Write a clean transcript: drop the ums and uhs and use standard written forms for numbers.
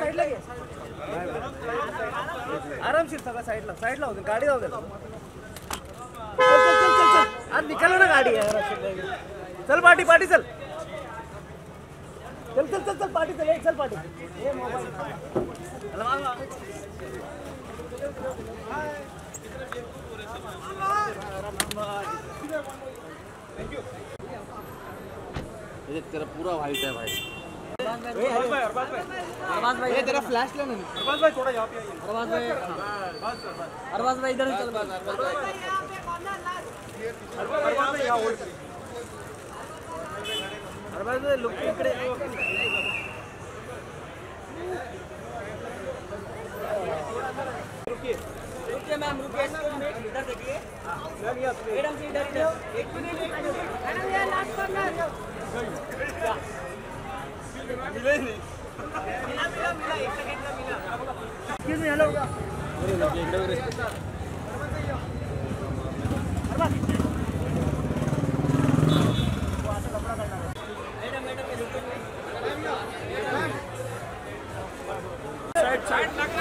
side लगे आरामशीर सगळं साइडला साइडला होतं गाडी जाऊ दे आज निकालो ना गाडी यार चल पाटी पाटी चल चल चल चल चल पाटी चल एक चल पाटी ए मोबाईल चल वाह वाह थैंक यू ये तेरा पूरा व्हाइट है भाई अरबाज़ भाई ये तेरा फ्लैश लेना नहीं अरबाज़ भाई थोड़ा यहाँ पे आइए अरबाज़ भाई इधर चल अरबाज़ भाई यहाँ होल्ड अरबाज़ भाई लुक इकडे रुकिए रुकिए मैम रुकिए इधर देखिए मैडम जी इधर इधर एक मिनट मैडम यार लास्ट कॉर्नर मिला मिला मिला एक सेकंड का मिला किस में hello madam madam side side